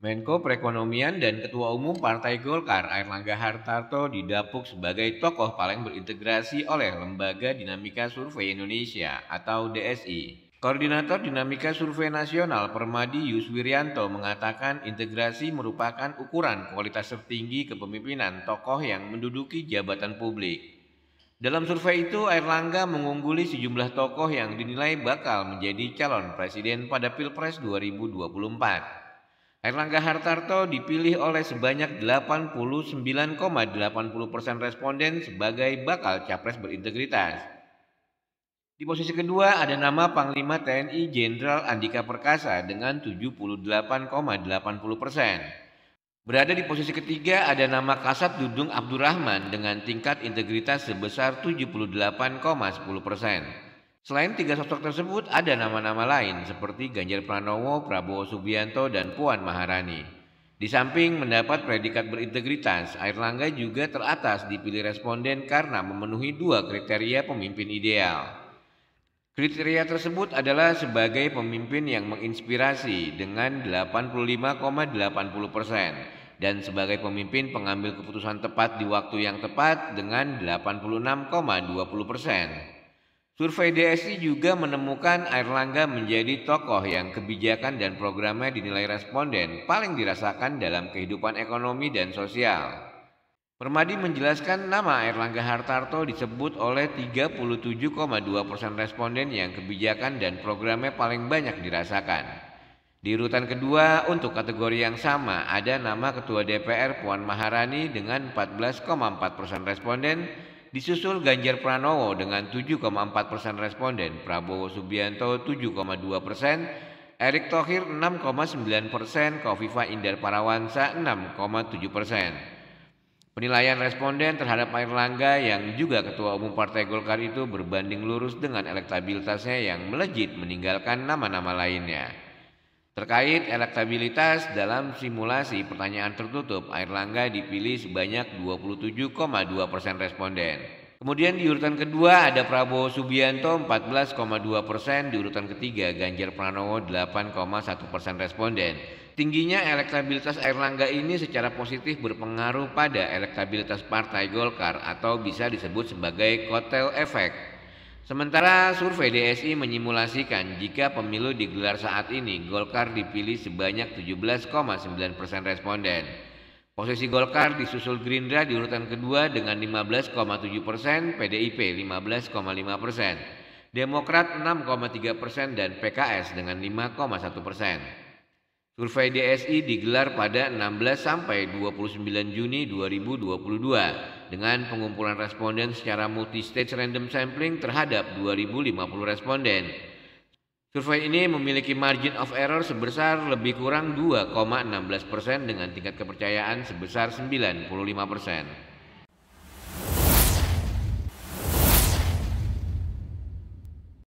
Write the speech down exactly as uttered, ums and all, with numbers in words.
Menko Perekonomian dan Ketua Umum Partai Golkar Airlangga Hartarto didapuk sebagai tokoh paling berintegrasi oleh Lembaga Dinamika Survei Indonesia atau D S I. Koordinator Dinamika Survei Nasional Permadi Yuswirianto mengatakan integrasi merupakan ukuran kualitas tertinggi kepemimpinan tokoh yang menduduki jabatan publik. Dalam survei itu, Airlangga mengungguli sejumlah tokoh yang dinilai bakal menjadi calon presiden pada Pilpres dua ribu dua puluh empat. Airlangga Hartarto dipilih oleh sebanyak delapan puluh sembilan koma delapan nol persen responden sebagai bakal capres berintegritas. Di posisi kedua ada nama Panglima T N I Jenderal Andika Perkasa dengan tujuh puluh delapan koma delapan nol persen. Berada di posisi ketiga ada nama Kasat Dudung Abdurrahman dengan tingkat integritas sebesar tujuh puluh delapan koma satu nol persen. Selain tiga sosok tersebut, ada nama-nama lain seperti Ganjar Pranowo, Prabowo Subianto, dan Puan Maharani. Di samping mendapat predikat berintegritas, Airlangga juga teratas dipilih responden karena memenuhi dua kriteria pemimpin ideal. Kriteria tersebut adalah sebagai pemimpin yang menginspirasi dengan delapan puluh lima koma delapan nol persen dan sebagai pemimpin pengambil keputusan tepat di waktu yang tepat dengan delapan puluh enam koma dua nol persen. Survei D S I juga menemukan Airlangga menjadi tokoh yang kebijakan dan programnya dinilai responden paling dirasakan dalam kehidupan ekonomi dan sosial. Permadi menjelaskan nama Airlangga Hartarto disebut oleh tiga puluh tujuh koma dua persen responden yang kebijakan dan programnya paling banyak dirasakan. Di urutan kedua untuk kategori yang sama ada nama Ketua D P R Puan Maharani dengan empat belas koma empat persen responden, disusul Ganjar Pranowo dengan tujuh koma empat persen responden, Prabowo Subianto tujuh koma dua persen, Erick Thohir enam koma sembilan persen, Kofifa Indar Parawansa enam koma tujuh persen. Penilaian responden terhadap Airlangga yang juga Ketua Umum Partai Golkar itu berbanding lurus dengan elektabilitasnya yang melejit meninggalkan nama-nama lainnya. Terkait elektabilitas dalam simulasi pertanyaan tertutup, Airlangga dipilih sebanyak dua puluh tujuh koma dua persen responden. Kemudian di urutan kedua ada Prabowo Subianto empat belas koma dua persen, di urutan ketiga Ganjar Pranowo delapan koma satu persen responden. Tingginya elektabilitas Airlangga ini secara positif berpengaruh pada elektabilitas Partai Golkar atau bisa disebut sebagai kotel efek. Sementara survei D S I menyimulasikan jika pemilu digelar saat ini, Golkar dipilih sebanyak tujuh belas koma sembilan persen responden. Posisi Golkar disusul Gerindra di urutan kedua dengan lima belas koma tujuh persen, P D I P lima belas koma lima persen, Demokrat enam koma tiga persen, dan P K S dengan lima koma satu persen. Survei D S I digelar pada enam belas sampai dua puluh sembilan Juni dua ribu dua puluh dua. Dengan pengumpulan responden secara multi-stage random sampling terhadap dua ribu lima puluh responden. Survei ini memiliki margin of error sebesar lebih kurang dua koma satu enam persen dengan tingkat kepercayaan sebesar sembilan puluh lima persen.